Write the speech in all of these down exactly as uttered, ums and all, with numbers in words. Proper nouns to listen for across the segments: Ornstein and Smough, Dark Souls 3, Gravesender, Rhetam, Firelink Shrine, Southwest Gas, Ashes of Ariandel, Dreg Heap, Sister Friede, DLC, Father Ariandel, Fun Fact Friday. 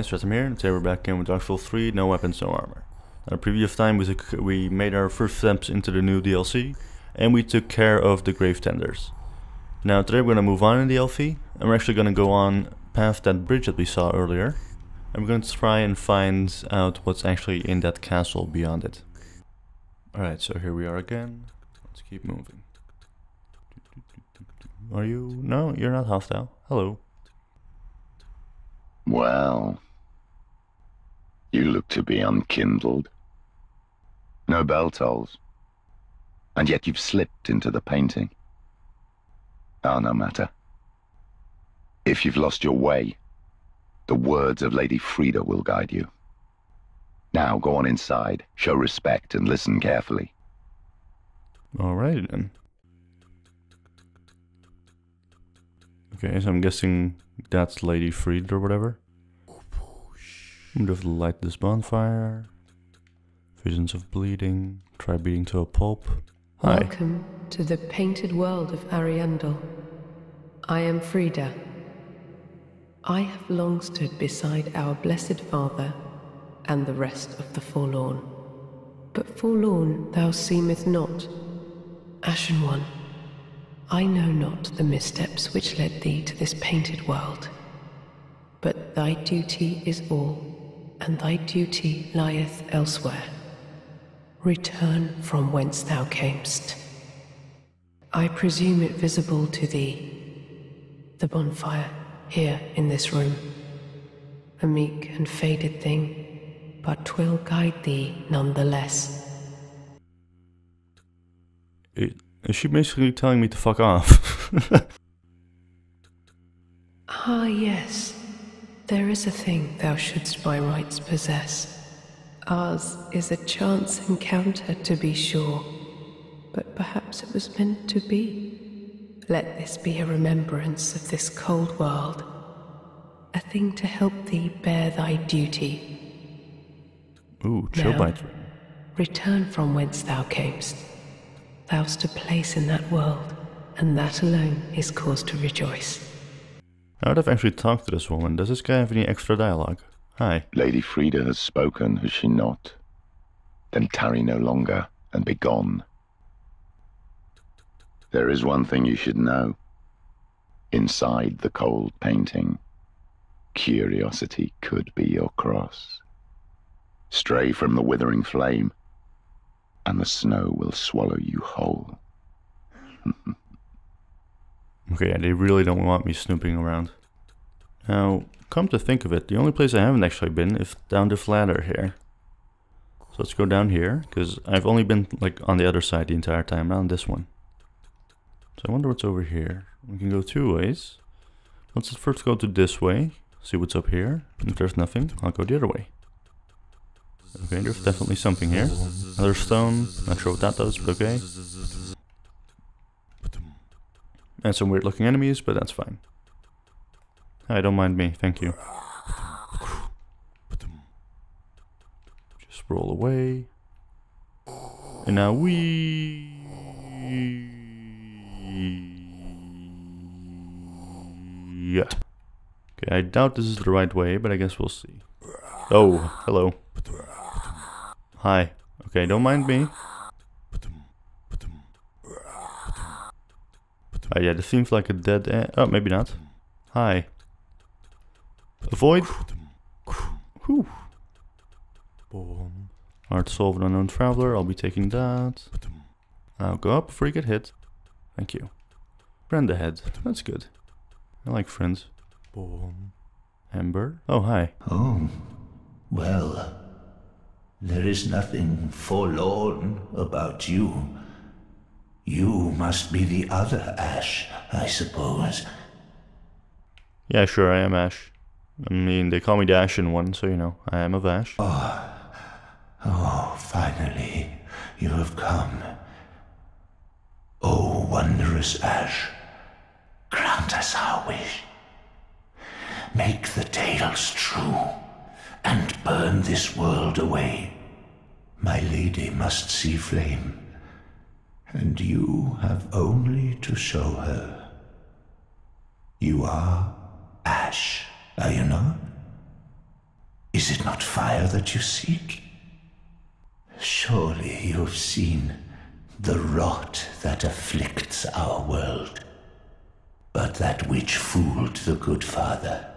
guys, Rhetam here, and today we're back in with Dark Souls three, no weapons, no armor. Now, the previous time we, took, we made our first steps into the new D L C, and we took care of the grave tenders. Now today we're going to move on in the D L C, and we're actually going to go on past that bridge that we saw earlier. I'm going to try and find out what's actually in that castle beyond it. Alright, so here we are again. Let's keep moving. Are you... no, you're not hostile. Hello. Well, you look to be unkindled. No bell tolls. And yet you've slipped into the painting. Ah, no matter. If you've lost your way, the words of Lady Friede will guide you. Now go on inside, show respect, and listen carefully. All right, then. Okay, so I'm guessing that's Lady Friede or whatever. I'm just gonna light this bonfire. Visions of bleeding. Try beating to a pulp. Hi. Welcome to the painted world of Ariandel. I am Friede. I have long stood beside our blessed father and the rest of the forlorn. But forlorn thou seemest not, Ashen One. I know not the missteps which led thee to this painted world, but thy duty is all, and thy duty lieth elsewhere. Return from whence thou camest. I presume it visible to thee, the bonfire here in this room, a meek and faded thing, but 'twill guide thee nonetheless. It Is she basically telling me to fuck off? Ah, yes. There is a thing thou shouldst by rights possess. Ours is a chance encounter, to be sure, but perhaps it was meant to be. Let this be a remembrance of this cold world, a thing to help thee bear thy duty. Ooh, chill bite. Return from whence thou camest. Thou's to place in that world, and that alone is cause to rejoice. I would have actually talked to this woman. Does this guy have any extra dialogue? Hi. Lady Friede has spoken, has she not? Then tarry no longer, and be gone. There is one thing you should know. Inside the cold painting, curiosity could be your cross. Stray from the withering flame, and the snow will swallow you whole. Okay, they really don't want me snooping around. Now, come to think of it, the only place I haven't actually been is down this ladder here. So let's go down here, because I've only been like on the other side the entire time, not on this one. So I wonder what's over here. We can go two ways. Let's first go to this way, see what's up here. If there's nothing, I'll go the other way. Okay, there's definitely something here. Another stone, not sure what that does, but okay. And some weird looking enemies, but that's fine. Hey, don't mind me, thank you. Just roll away. And now we... yeah. Okay, I doubt this is the right way, but I guess we'll see. Oh, hello. Hi. Okay, don't mind me. Oh yeah, this seems like a dead end. Oh, maybe not. Hi. Avoid. Whew. Hard solve an unknown traveler. I'll be taking that. I'll go up before you get hit. Thank you. Friend ahead. That's good. I like friends. Ember. Oh, hi. Oh. Well, there is nothing forlorn about you. You must be the other Ash, I suppose. Yeah, sure, I am Ash. I mean, they call me the Ashen One, so you know, I am of Ash. Oh, oh, finally, you have come. Oh, wondrous Ash, grant us our wish. Make the tales true, and burn this world away. My lady must see flame, and you have only to show her. You are Ash, are you not? Is it not fire that you seek? Surely you have seen the rot that afflicts our world. But that witch fooled the good father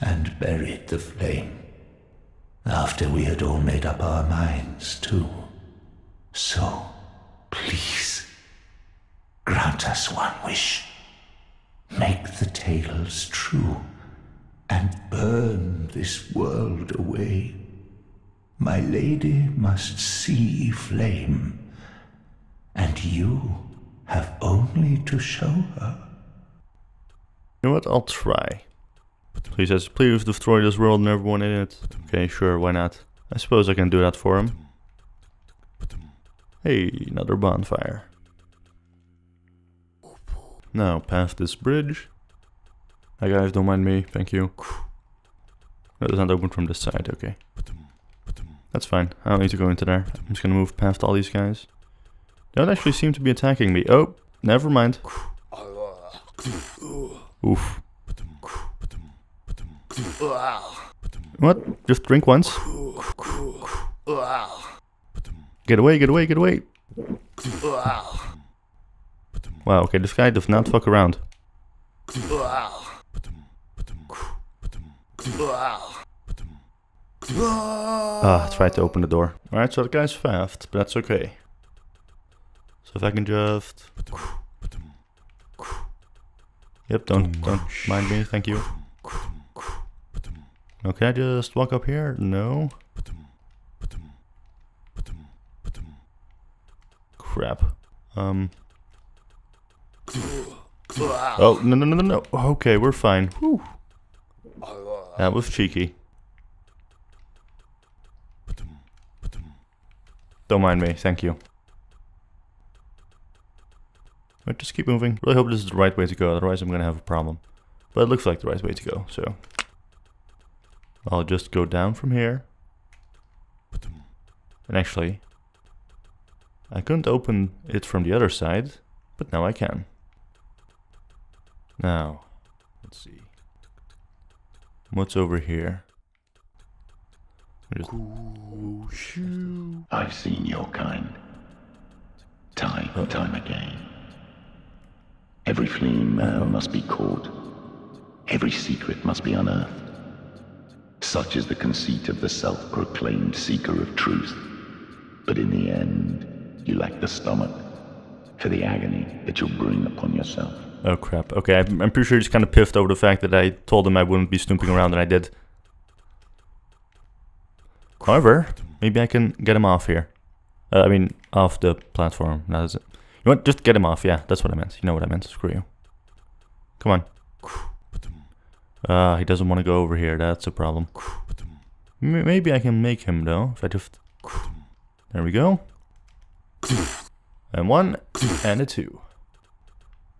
and buried the flame. After we had all made up our minds, too. So, please, grant us one wish. Make the tales true, and burn this world away. My lady must see flame, and you have only to show her. You know what, I'll try. Please, says, please destroy this world and everyone in it. Okay, sure, why not? I suppose I can do that for him. Hey, another bonfire. Now, past this bridge. Hi guys, don't mind me, thank you. That is not open from this side, okay. That's fine, I don't need to go into there. I'm just gonna move past all these guys. They don't actually seem to be attacking me. Oh, never mind. Oof. What? Just drink once? Get away, get away, get away! Wow, okay, this guy does not fuck around. Ah, tried to open the door. Alright, so the guy's fast, but that's okay. So if I can just... Yep, don't, don't mind me, thank you. Okay, I just walk up here? No. Crap. Um. Oh, no, no, no, no, no. Okay, we're fine. Whew. That was cheeky. Don't mind me, thank you. Right, just keep moving. Really hope this is the right way to go, otherwise I'm gonna have a problem. But it looks like the right way to go, so... I'll just go down from here. And actually... I couldn't open it from the other side, but now I can. Now, let's see. What's over here? Just... I've seen your kind. Time and time again. Every fleeing man must be caught. Every secret must be unearthed. Such is the conceit of the self-proclaimed seeker of truth. But in the end... you lack the stomach for the agony that you'll bring upon yourself. Oh crap, okay, I'm pretty sure he's kind of piffed over the fact that I told him I wouldn't be snooping around and I did. However, maybe I can get him off here. Uh, I mean, off the platform, that is it. You know what, just get him off, yeah, that's what I meant. You know what I meant, screw you. Come on. Uh, he doesn't want to go over here, that's a problem. M- maybe I can make him though, if I just... There we go. And one, and a two.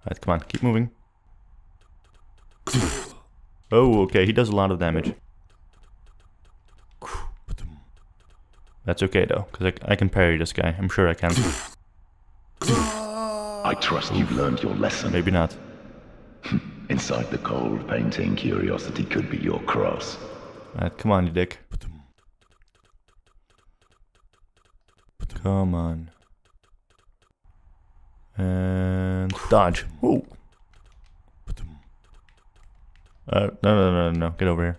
Alright, come on, keep moving. Oh, okay, he does a lot of damage. That's okay though, because I, I can parry this guy, I'm sure I can. I trust you've learned your lesson. Maybe not. Inside the cold painting, curiosity could be your cross. Alright, come on you dick. Come on. And dodge. Whoa. Uh, no, no, no, no, no. Get over here.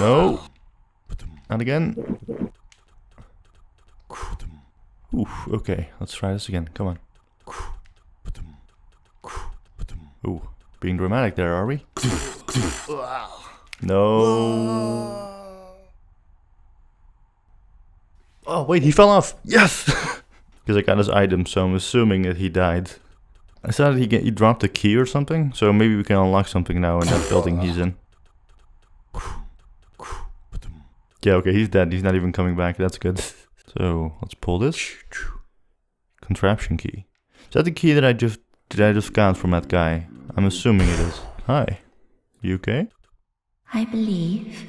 No. And again. Oof, okay. Let's try this again. Come on. Ooh, being dramatic there, are we? No. Oh, wait, he fell off. Yes! Because I got his item, so I'm assuming that he died. I saw that he, get, he dropped a key or something, so maybe we can unlock something now in that building he's in. Yeah, okay, he's dead. He's not even coming back. That's good. So, let's pull this. Contraption key. Is that the key that I just... Did I just count from that guy? I'm assuming it is. Hi. You okay? I believe.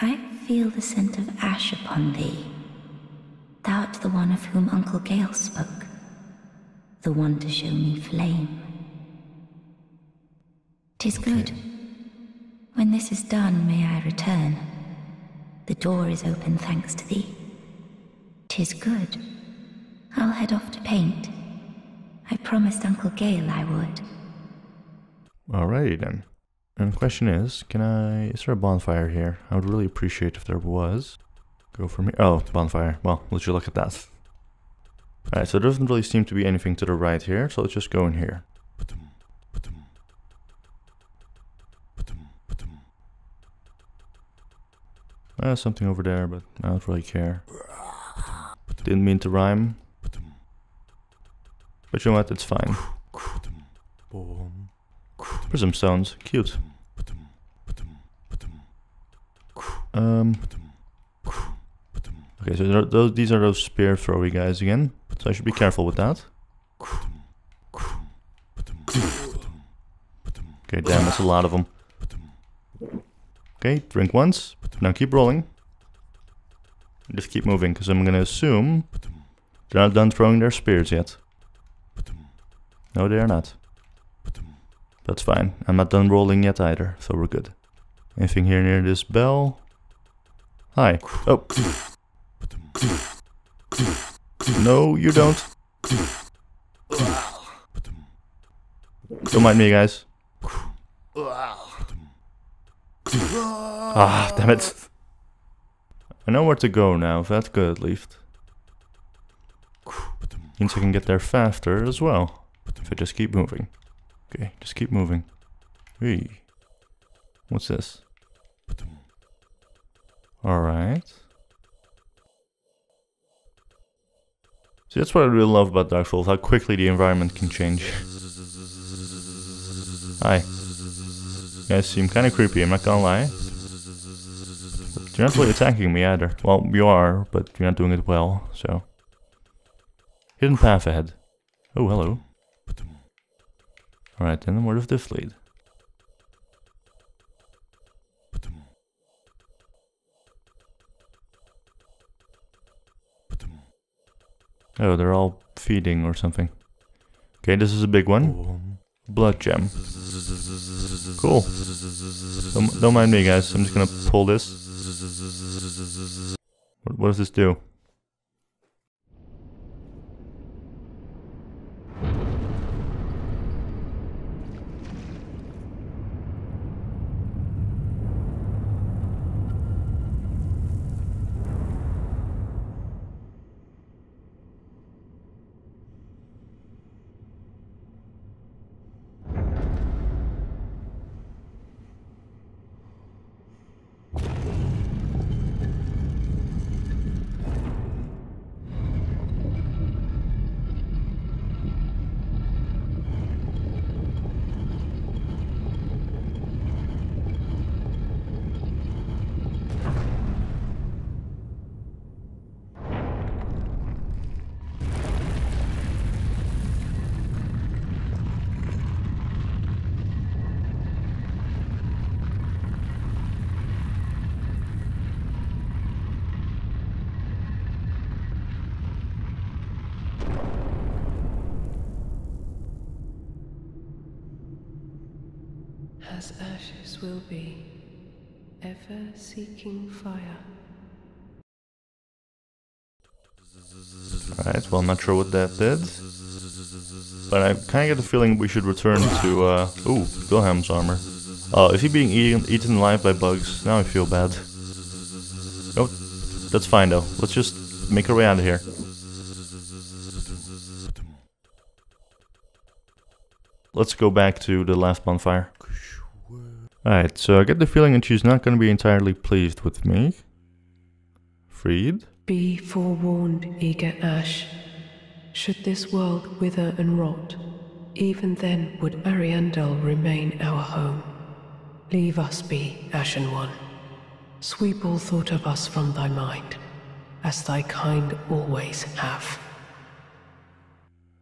I feel the scent of ash upon thee. that the one of whom Uncle Gale spoke, the one to show me flame. 'Tis okay. Good. When this is done, may I return. The door is open thanks to thee. 'Tis good. I'll head off to paint. I promised Uncle Gale I would. Alrighty then. And the question is, can I... is there a bonfire here? I would really appreciate if there was. Go for me. Oh, bonfire. Well, let's just look at that. Alright, so there doesn't really seem to be anything to the right here, so let's just go in here. Uh, something over there, but I don't really care. Didn't mean to rhyme. But you know what, it's fine. Prism stones, cute. Um. Okay, so there are those, these are those spear throwy guys again. So I should be careful with that. Okay, damn, that's a lot of them. Okay, drink once. Now keep rolling. Just keep moving, because I'm gonna assume they're not done throwing their spears yet. No, they are not. That's fine. I'm not done rolling yet either, so we're good. Anything here near this bell? Hi. Oh. No, you don't. Don't mind me, guys. Ah, damn it. I know where to go now, that's good at least. Means I can get there faster as well. If I just keep moving. Okay, just keep moving. Hey. What's this? Alright. See, that's what I really love about Dark Souls, how quickly the environment can change. Hi. You guys seem kind of creepy, I'm not gonna lie. But you're not really attacking me either. Well, you are, but you're not doing it well, so... Hidden path ahead. Oh, hello. Alright then, where does this lead? Oh, they're all feeding or something. Okay, this is a big one. Blood gem. Cool. Don't, don't mind me, guys. I'm just gonna pull this. What, what does this do? As ashes will be, ever seeking fire. Alright, well I'm not sure what that did. But I kinda get the feeling we should return to, uh... ooh, Wilhelm's armor. Oh, is he being eaten, eaten alive by bugs? Now I feel bad. Nope, that's fine though. Let's just make our way out of here. Let's go back to the last bonfire. Alright, so I get the feeling that she's not going to be entirely pleased with me. Friede? Be forewarned, eager Ash. Should this world wither and rot, even then would Ariandel remain our home. Leave us be, Ashen One. Sweep all thought of us from thy mind, as thy kind always have.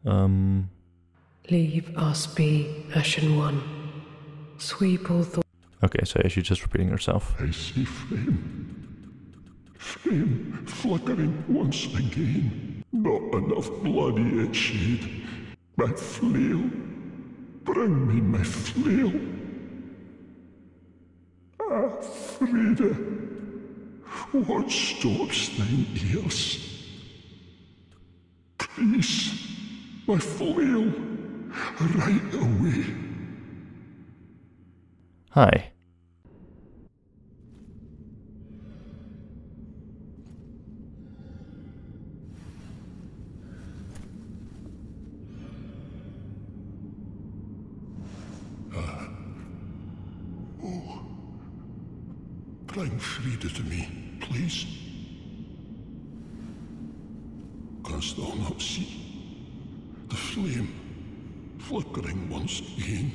Um... Leave us be, Ashen One. Sweep all thought... Okay, so she's just repeating herself. I see flame. flame flickering once again. Not enough blood yet, Shade. My flail. Bring me my flail. Ah, Friede. What stops thine ears? Please, my flail. Right away. Hi. Bring Friede to me, please. Canst thou not see the flame flickering once again?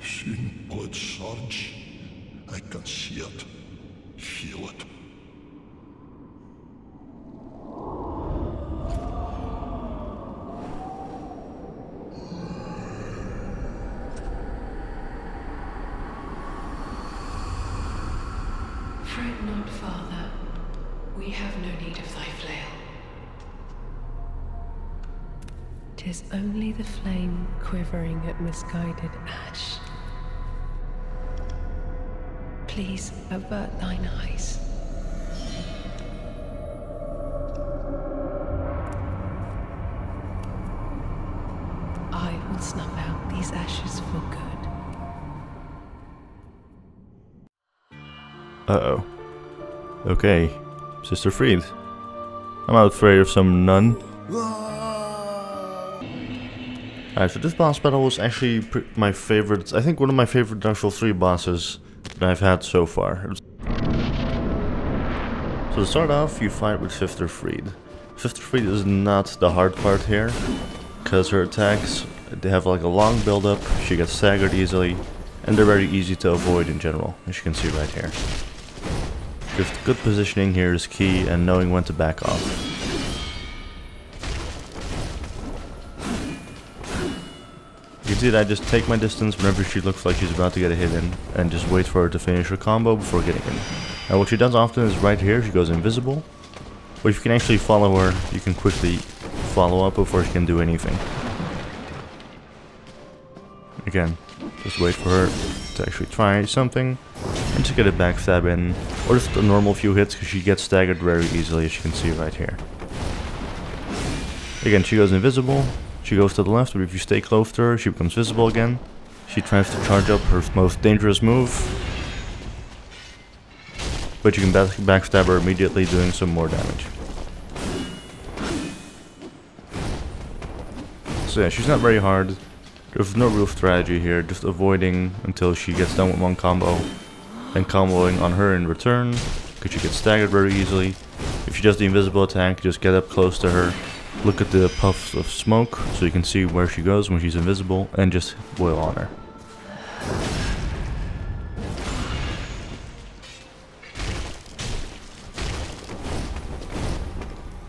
Soon blood surge. I can see it, feel it. Only the flame quivering at misguided ash. Please avert thine eyes. I will snuff out these ashes for good. Uh-oh. Okay. Sister Friede. I'm not afraid of some nun. Alright, so this boss battle was actually my favorite, I think one of my favorite Dark Souls three bosses that I've had so far. So to start off, you fight with Sister Friede. Sister Friede is not the hard part here, because her attacks, they have like a long build-up, she gets staggered easily, and they're very easy to avoid in general, as you can see right here. Just good positioning here is key, and knowing when to back off. I just take my distance whenever she looks like she's about to get a hit in and just wait for her to finish her combo before getting in. And what she does often is right here, she goes invisible, but if you can actually follow her, you can quickly follow up before she can do anything. Again, just wait for her to actually try something and just get a backstab in, or just a normal few hits because she gets staggered very easily, as you can see right here. Again, she goes invisible. She goes to the left, but if you stay close to her, she becomes visible again. She tries to charge up her most dangerous move. But you can back backstab her immediately, doing some more damage. So yeah, she's not very hard. There's no real strategy here, just avoiding until she gets done with one combo. Then comboing on her in return, because she gets staggered very easily. If she does the invisible attack, just get up close to her. Look at the puffs of smoke, so you can see where she goes when she's invisible, and just boil on her.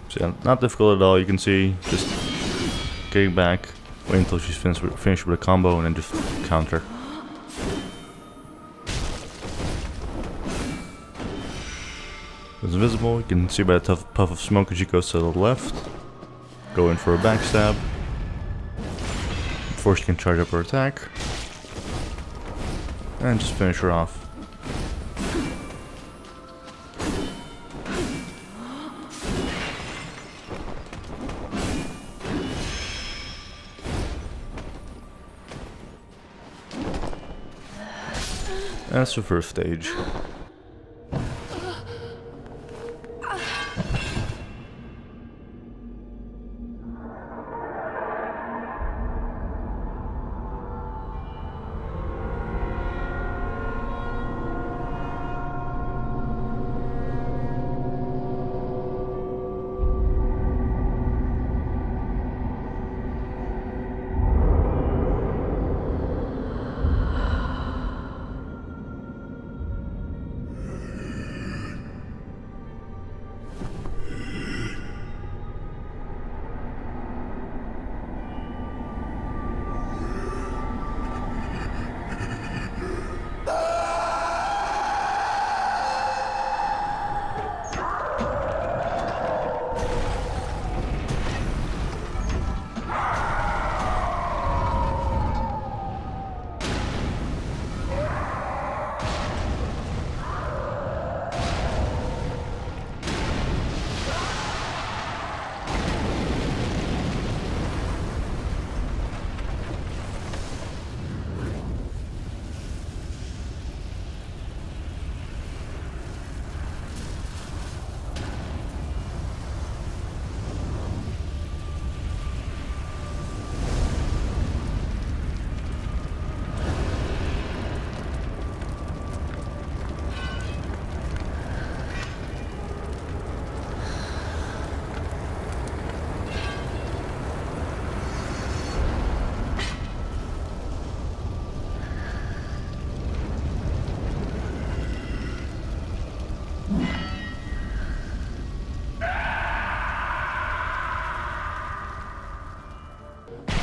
So yeah, not difficult at all, you can see, just getting back, wait until she's finished with, finished with a combo, and then just counter. It's invisible, you can see by the tough puff of smoke as she goes to the left. Go in for a backstab before she can charge up her attack and just finish her off. That's the first stage.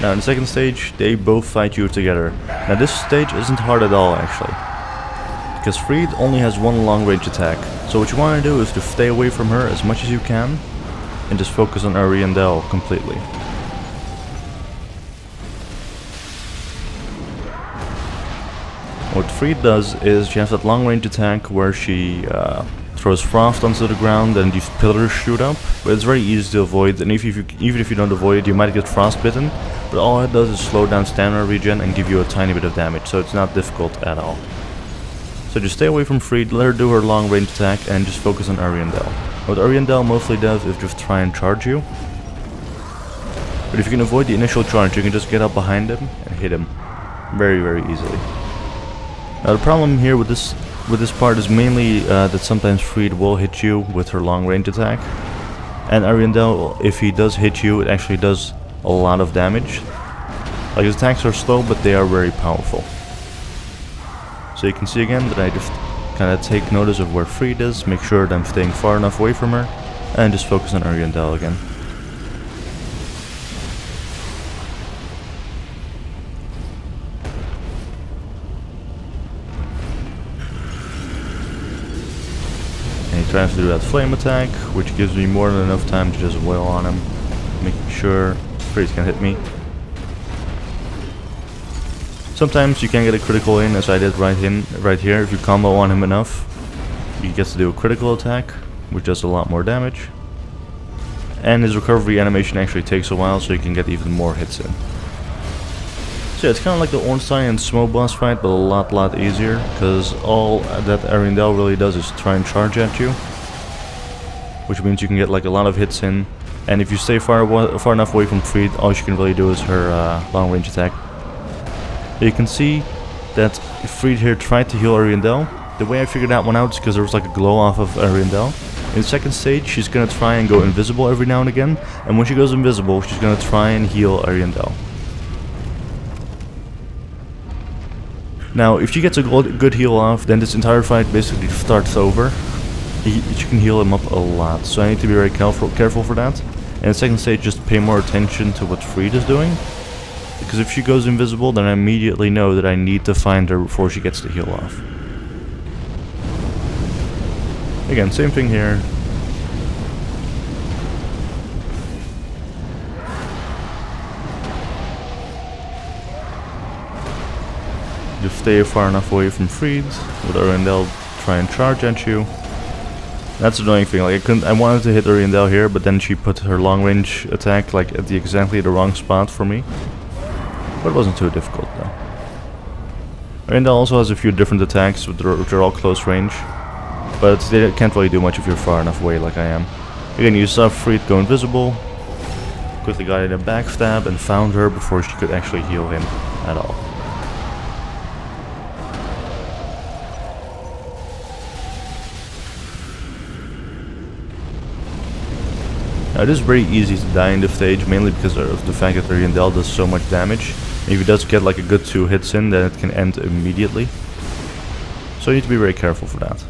Now in the second stage, they both fight you together. Now this stage isn't hard at all actually, because Friede only has one long range attack. So what you want to do is to stay away from her as much as you can, and just focus on Ariandel completely. What Friede does is she has that long range attack where she uh, throws frost onto the ground and these pillars shoot up, but it's very easy to avoid, and if you, even if you don't avoid it you might get frostbitten, but all it does is slow down stamina regen and give you a tiny bit of damage, so it's not difficult at all. So just stay away from Friede, let her do her long range attack and just focus on Ariandel. What Ariandel mostly does is just try and charge you, but if you can avoid the initial charge you can just get up behind him and hit him very very easily. Now the problem here with this with this part is mainly uh, that sometimes Friede will hit you with her long range attack, and Ariandel, if he does hit you, it actually does a lot of damage. Like, his attacks are slow but they are very powerful. So you can see again that I just kinda take notice of where Friede is, make sure that I'm staying far enough away from her, and just focus on Ariandel again. Trying to do that flame attack, which gives me more than enough time to just wail on him, making sure Friede can hit me. Sometimes you can get a critical in, as I did right in right here. If you combo on him enough, he gets to do a critical attack, which does a lot more damage. And his recovery animation actually takes a while, so you can get even more hits in. So yeah, it's kind of like the Ornstein and Smough boss fight, but a lot lot easier, because all that Ariandel really does is try and charge at you, which means you can get like a lot of hits in, and if you stay far far enough away from Friede, all she can really do is her uh, long range attack. But you can see that Friede here tried to heal Ariandel. The way I figured that one out is because there was like a glow off of Ariandel. In the second stage she's going to try and go invisible every now and again, and when she goes invisible she's going to try and heal Ariandel. Now, if she gets a good heal off, then this entire fight basically starts over. You can heal him up a lot, so I need to be very careful for that. And the second stage, just pay more attention to what Friede is doing, because if she goes invisible, then I immediately know that I need to find her before she gets the heal off. Again, same thing here. Just stay far enough away from Friede, with Ariandel try and charge at you. That's the annoying thing, like I couldn't I wanted to hit Ariandel here, but then she put her long range attack like at the exactly the wrong spot for me. But it wasn't too difficult though. Ariandel also has a few different attacks, which are, which are all close range, but they can't really do much if you're far enough away like I am. Again, you saw Friede go invisible, quickly got in a backstab and found her before she could actually heal him at all. Now, it is very easy to die in this stage, mainly because of the fact that Ariandel does so much damage. And if he does get like a good two hits in, then it can end immediately. So you need to be very careful for that.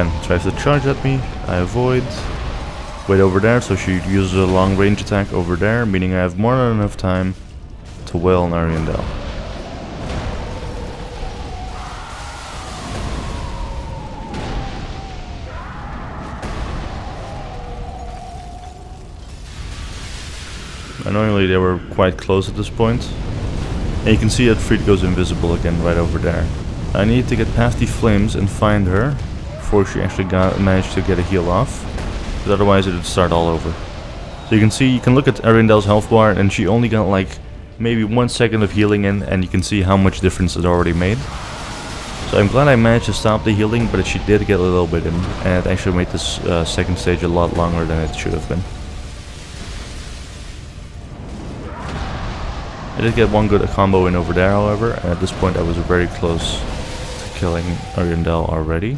And tries to charge at me, I avoid. Wait over there, so she uses a long range attack over there, meaning I have more than enough time to wail on Ariandel. Annoyingly, they were quite close at this point. And you can see that Friede goes invisible again right over there. I need to get past the flames and find her before she actually got, managed to get a heal off, because otherwise it would start all over. So you can see, you can look at Ariandel's health bar, and she only got like maybe one second of healing in, and you can see how much difference it already made. So I'm glad I managed to stop the healing, but she did get a little bit in, and it actually made this uh, second stage a lot longer than it should have been. I did get one good combo in over there however, and at this point I was very close to killing Ariandel already.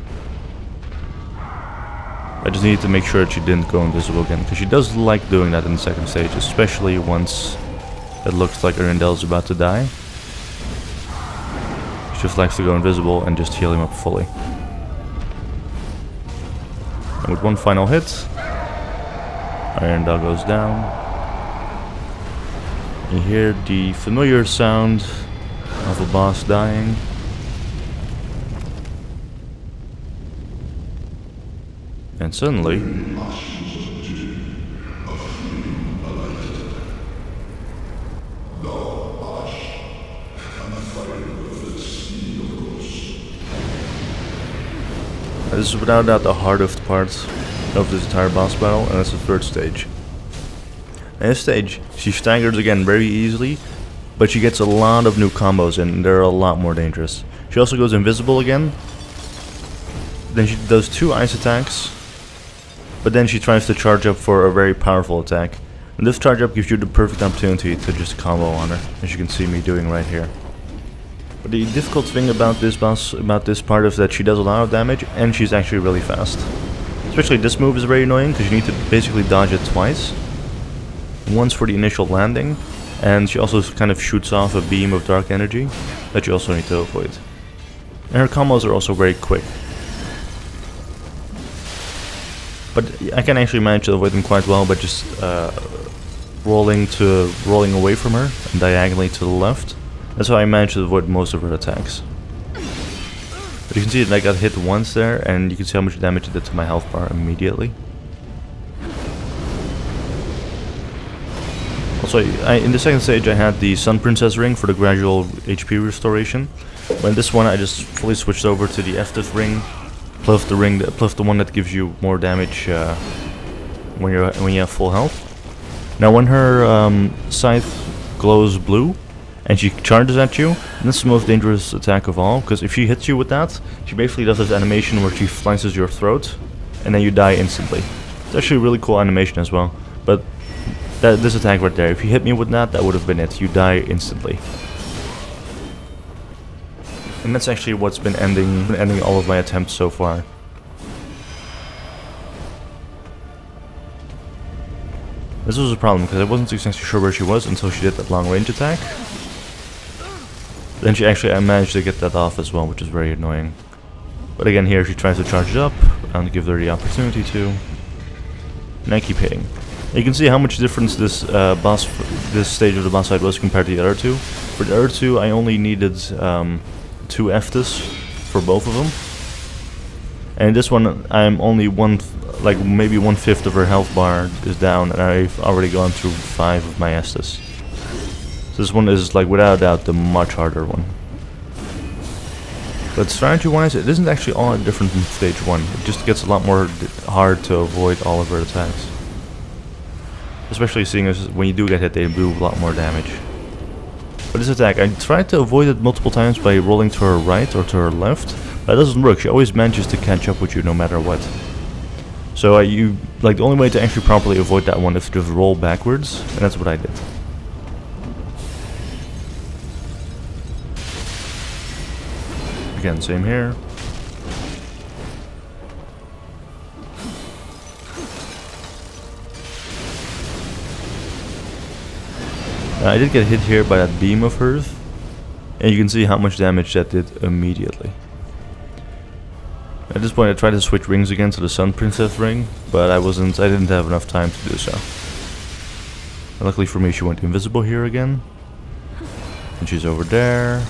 I just needed to make sure that she didn't go invisible again, because she does like doing that in the second stage, especially once it looks like Ariandel's about to die. She just likes to go invisible and just heal him up fully. And with one final hit, Ariandel goes down. You hear the familiar sound of a boss dying. And suddenly, this is without doubt the hardest part of this entire boss battle, and that's the third stage. In this stage, she staggers again very easily, but she gets a lot of new combos in, and they're a lot more dangerous. She also goes invisible again, then she does two ice attacks, but then she tries to charge up for a very powerful attack. And this charge up gives you the perfect opportunity to just combo on her, as you can see me doing right here. But the difficult thing about this boss, about this part, is that she does a lot of damage and she's actually really fast. Especially this move is very annoying because you need to basically dodge it twice. Once for the initial landing, and she also kind of shoots off a beam of dark energy that you also need to avoid. And her combos are also very quick. But I can actually manage to avoid them quite well by just uh, rolling to rolling away from her and diagonally to the left. That's how I managed to avoid most of her attacks. But you can see that I got hit once there, and you can see how much damage it did to my health bar immediately. Also, I, in the second stage I had the Sun Princess ring for the gradual H P restoration. But in this one I just fully switched over to the Eftive ring, plus the ring, that, plus the one that gives you more damage uh, when, you're, when you have full health. Now when her um, scythe glows blue, and she charges at you, and this is the most dangerous attack of all, because if she hits you with that, she basically does this animation where she slices your throat, and then you die instantly. It's actually a really cool animation as well, but that, this attack right there, if you hit me with that, that would have been it. You die instantly. And that's actually what's been ending, been ending all of my attempts so far. This was a problem, because I wasn't exactly sure where she was until she did that long range attack. Then she actually I managed to get that off as well, which is very annoying. But again, here she tries to charge it up, and give her the opportunity to. And I keep hitting. You can see how much difference this uh, boss, this stage of the boss fight was compared to the other two. For the other two, I only needed um, two Eftas for both of them, and this one, I'm only one, like maybe one fifth of her health bar is down, and I've already gone through five of my Eftas. So this one is, like, without doubt the much harder one. But strategy-wise, it isn't actually all that different from stage one. It just gets a lot more d hard to avoid all of her attacks. Especially seeing as when you do get hit, they do a lot more damage. But this attack, I tried to avoid it multiple times by rolling to her right or to her left. But that doesn't work. She always manages to catch up with you no matter what. So uh, you, like, the only way to actually properly avoid that one is to just roll backwards, and that's what I did. Again, same here. Uh, I did get hit here by that beam of hers, and you can see how much damage that did immediately. At this point I tried to switch rings again to the Sun Princess ring, but I wasn't, I didn't have enough time to do so. And luckily for me, she went invisible here again. And she's over there.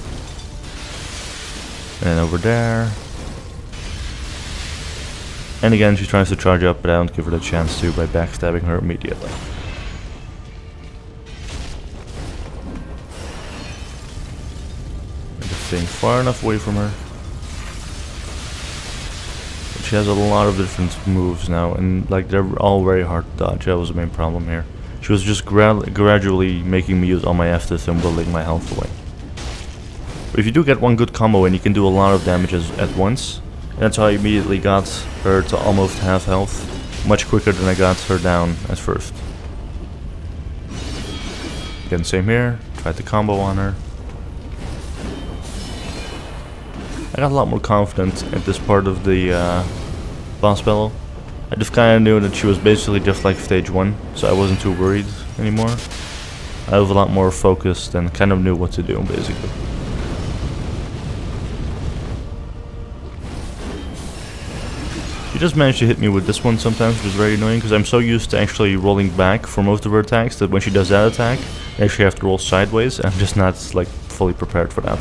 And over there. And again, she tries to charge up, but I don't give her the chance to by backstabbing her immediately. I'm just staying far enough away from her. But she has a lot of different moves now, and, like, they're all very hard to dodge. That was the main problem here. She was just gra gradually making me use all my Eftas and building my health away. But if you do get one good combo in, you can do a lot of damage at once. And that's how I immediately got her to almost half health, much quicker than I got her down at first. Again, same here, tried to combo on her. I got a lot more confident at this part of the uh, boss battle. I just kinda knew that she was basically just like stage one, so I wasn't too worried anymore. I was a lot more focused and kind of knew what to do, basically. She just managed to hit me with this one sometimes, which is very annoying, because I'm so used to actually rolling back for most of her attacks that when she does that attack, I actually have to roll sideways, and I'm just not, like, fully prepared for that.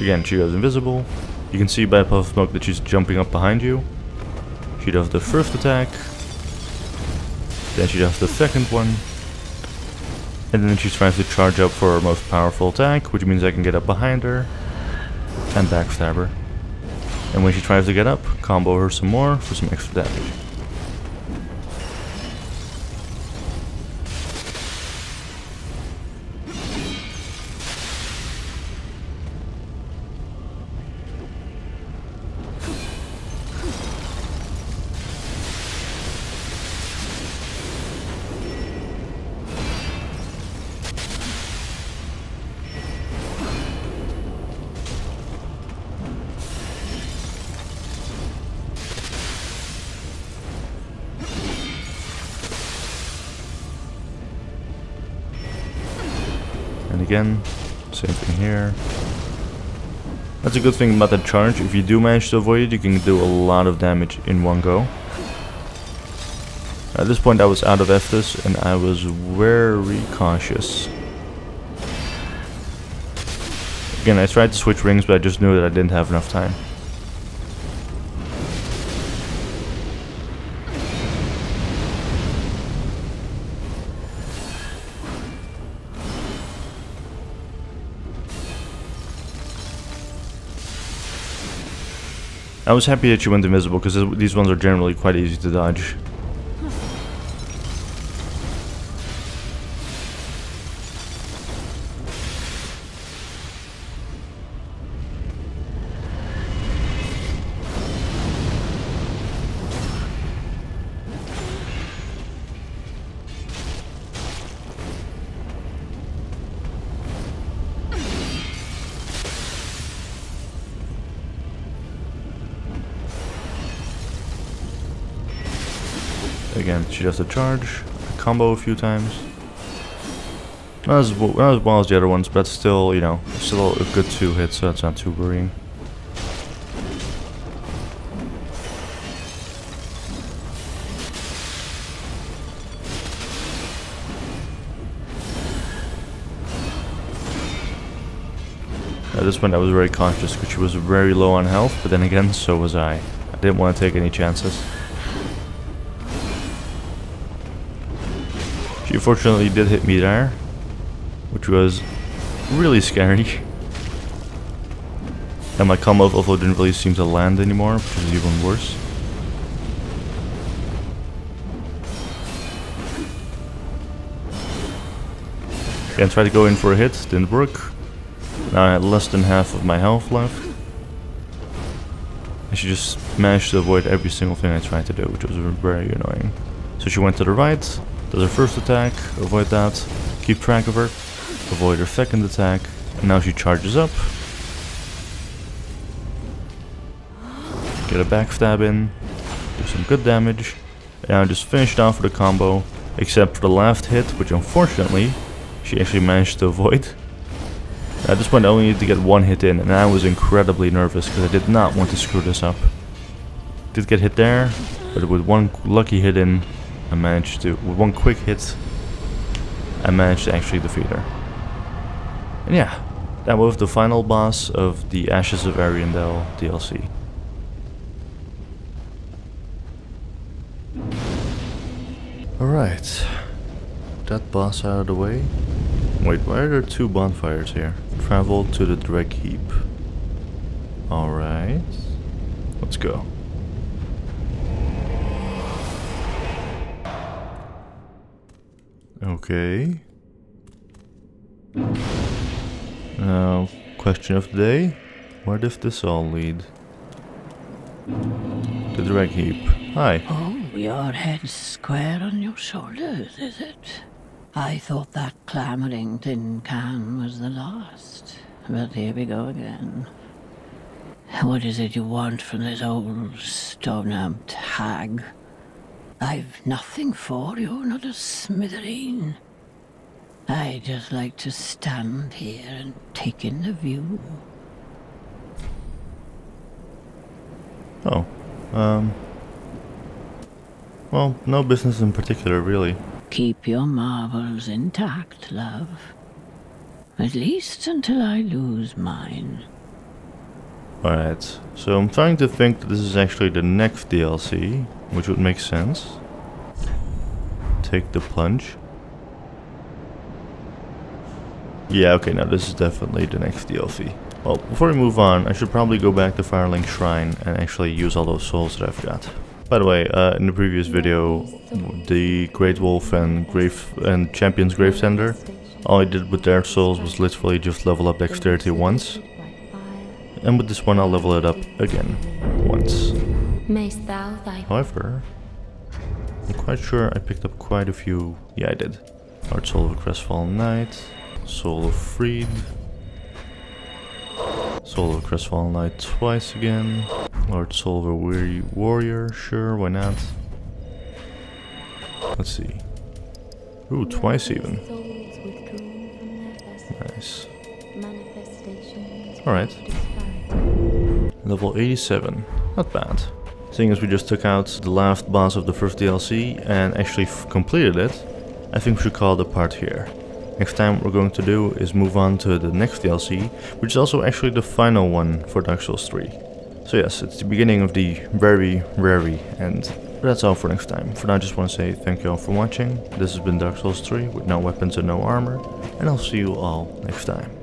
Again, she goes invisible. You can see by a puff of smoke that she's jumping up behind you. She does the first attack. Then she does the second one. And then she tries to charge up for her most powerful attack, which means I can get up behind her and backstab her. And when she tries to get up, combo her some more for some extra damage. Again, same thing here. That's a good thing about that charge. If you do manage to avoid it, you can do a lot of damage in one go. At this point I was out of Eftus and I was very cautious. Again, I tried to switch rings, but I just knew that I didn't have enough time. I was happy that she went invisible, because these ones are generally quite easy to dodge. Again, she does a charge, a combo a few times. Not as, well, not as well as the other ones, but still, you know, still a good two hits, so that's not too worrying. At this point I was very cautious, because she was very low on health, but then again, so was I. I didn't want to take any chances. She fortunately did hit me there, which was really scary. And my combo also didn't really seem to land anymore, which is even worse. Again, tried to go in for a hit, didn't work. Now I had less than half of my health left. And she just managed to avoid every single thing I tried to do, which was very annoying. So she went to the right. Does her first attack, avoid that, keep track of her, avoid her second attack, and now she charges up. Get a backstab in, do some good damage, and I just finished off with a combo, except for the last hit, which unfortunately, she actually managed to avoid. At this point I only needed to get one hit in, and I was incredibly nervous, because I did not want to screw this up. Did get hit there, but with one lucky hit in, I managed to, with one quick hit, I managed to actually defeat her. And yeah, that was the final boss of the Ashes of Ariandel D L C. Alright, that boss out of the way. Wait, why are there two bonfires here? Travel to the Dreg Heap. Alright, let's go. Okay. Now, question of the day. Where does this all lead? The Dreg Heap. Hi. Oh, your head's square on your shoulders, is it? I thought that clamoring tin can was the last. But here we go again. What is it you want from this old stone-armed hag? I've nothing for you, not a smithereen. I just like to stand here and take in the view. Oh, um... well, no business in particular, really. Keep your marvels intact, love. At least until I lose mine. Alright, so I'm trying to think that this is actually the next D L C, which would make sense. Take the plunge. Yeah, okay, now this is definitely the next D L C. Well, before we move on, I should probably go back to Firelink Shrine and actually use all those souls that I've got. By the way, uh, in the previous video, the Great Wolf and Grave and Champion's Gravesender, all I did with their souls was literally just level up dexterity once. And with this one, I'll level it up again, once. However, I'm quite sure I picked up quite a few... yeah, I did. Heart Soul of a Crestfallen Knight. Soul of Friede, Soul of Crestfallen Knight twice again, Lord Soul of a Weary Warrior, sure, why not? Let's see. Ooh, twice even. Nice. Alright. Level eighty-seven, not bad. Seeing as we just took out the last boss of the first D L C and actually completed it, I think we should call the part here. Next time what we're going to do is move on to the next D L C, which is also actually the final one for Dark Souls three. So yes, it's the beginning of the very, very end. But that's all for next time. For now, I just want to say thank you all for watching. This has been Dark Souls three with no weapons and no armor, and I'll see you all next time.